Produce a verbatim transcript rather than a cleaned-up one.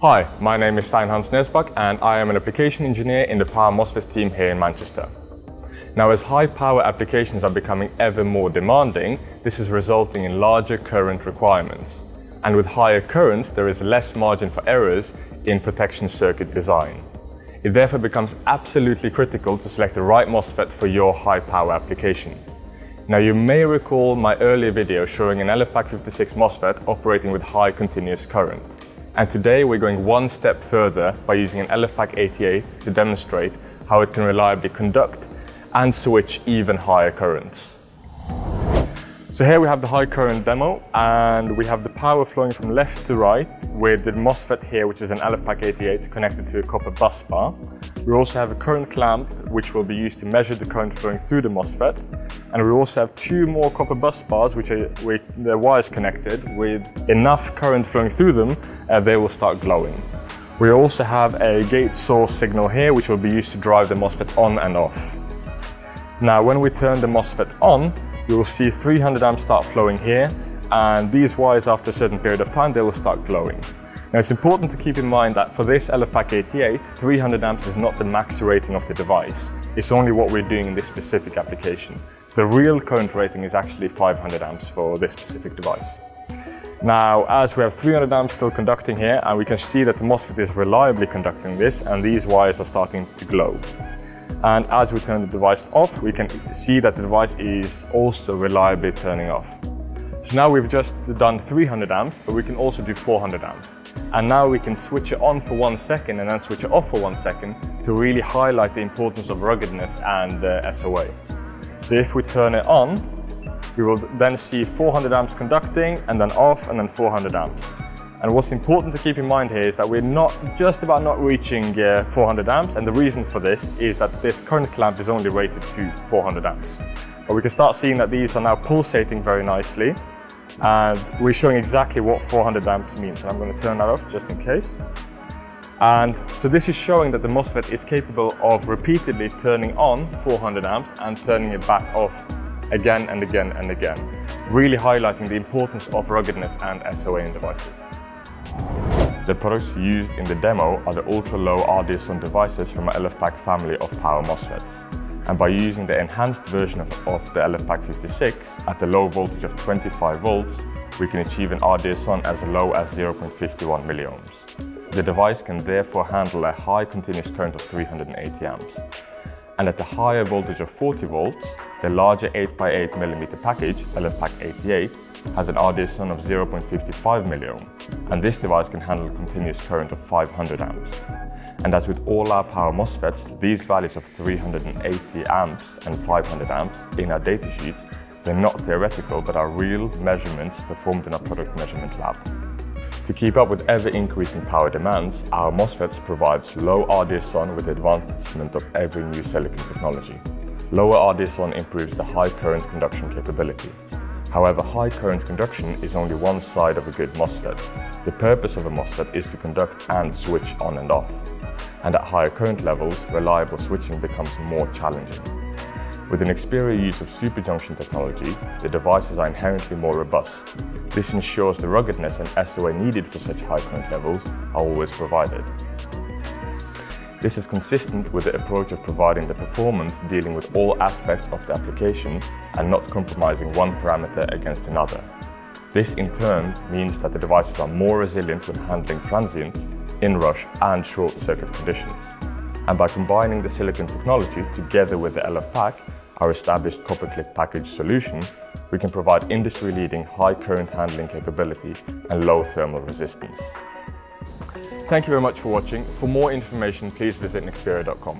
Hi, my name is Stein Hans Nesbakk and I am an application engineer in the Power MOSFET team here in Manchester. Now, as high power applications are becoming ever more demanding, this is resulting in larger current requirements. And with higher currents, there is less margin for errors in protection circuit design. It therefore becomes absolutely critical to select the right MOSFET for your high power application. Now, you may recall my earlier video showing an L F P A K fifty-six MOSFET operating with high continuous current. And today we're going one step further by using an L F P A K eighty-eight to demonstrate how it can reliably conduct and switch even higher currents. So here we have the high current demo, and we have the power flowing from left to right with the MOSFET here, which is an L F P A K eighty-eight connected to a copper bus bar. We also have a current clamp which will be used to measure the current flowing through the MOSFET, and we also have two more copper bus bars which are with their wires connected. With enough current flowing through them, uh, they will start glowing. We also have a gate source signal here which will be used to drive the MOSFET on and off. Now, when we turn the MOSFET on, you will see three hundred amps start flowing here, and these wires, after a certain period of time, they will start glowing. Now, it's important to keep in mind that for this L F P A K eighty-eight, three hundred amps is not the max rating of the device. It's only what we're doing in this specific application. The real current rating is actually five hundred amps for this specific device. Now, as we have three hundred amps still conducting here, and we can see that the MOSFET is reliably conducting this, and these wires are starting to glow. And as we turn the device off, we can see that the device is also reliably turning off. So now we've just done three hundred amps, but we can also do four hundred amps. And now we can switch it on for one second and then switch it off for one second to really highlight the importance of ruggedness and uh, S O A. So if we turn it on, we will then see four hundred amps conducting, and then off, and then four hundred amps. And what's important to keep in mind here is that we're not just about not reaching uh, four hundred amps, and the reason for this is that this current clamp is only rated to four hundred amps. But we can start seeing that these are now pulsating very nicely. And we're showing exactly what four hundred amps means, and I'm going to turn that off just in case. And so this is showing that the MOSFET is capable of repeatedly turning on four hundred amps and turning it back off again and again and again, really highlighting the importance of ruggedness and S O A in devices. The products used in the demo are the ultra-low R D S O N devices from our L F P A K family of power MOSFETs. And by using the enhanced version of, of the L F P A K fifty-six at the low voltage of twenty-five volts, we can achieve an R D S O N as low as zero point five one milliohms. The device can therefore handle a high continuous current of three hundred eighty amps. And at the higher voltage of forty volts, the larger eight by eight millimeter package, L F P A K eighty-eight, has an R D S O N of zero point five five milliohm, and this device can handle a continuous current of five hundred amps. And as with all our power MOSFETs, these values of three hundred eighty amps and five hundred amps in our data sheets, they're not theoretical, but are real measurements performed in our product measurement lab. To keep up with ever-increasing power demands, our MOSFETs provides low R D S O N with the advancement of every new silicon technology. Lower R D S O N improves the high current conduction capability. However, high current conduction is only one side of a good MOSFET. The purpose of a MOSFET is to conduct and switch on and off. And at higher current levels, reliable switching becomes more challenging. With an Nexperia use of superjunction technology, the devices are inherently more robust. This ensures the ruggedness and S O A needed for such high current levels are always provided. This is consistent with the approach of providing the performance dealing with all aspects of the application and not compromising one parameter against another. This in turn means that the devices are more resilient when handling transients, inrush and short circuit conditions. And by combining the silicon technology together with the L F P A K, our established copper clip package solution, we can provide industry-leading high current handling capability and low thermal resistance. Thank you very much for watching. For more information, please visit nexperia dot com.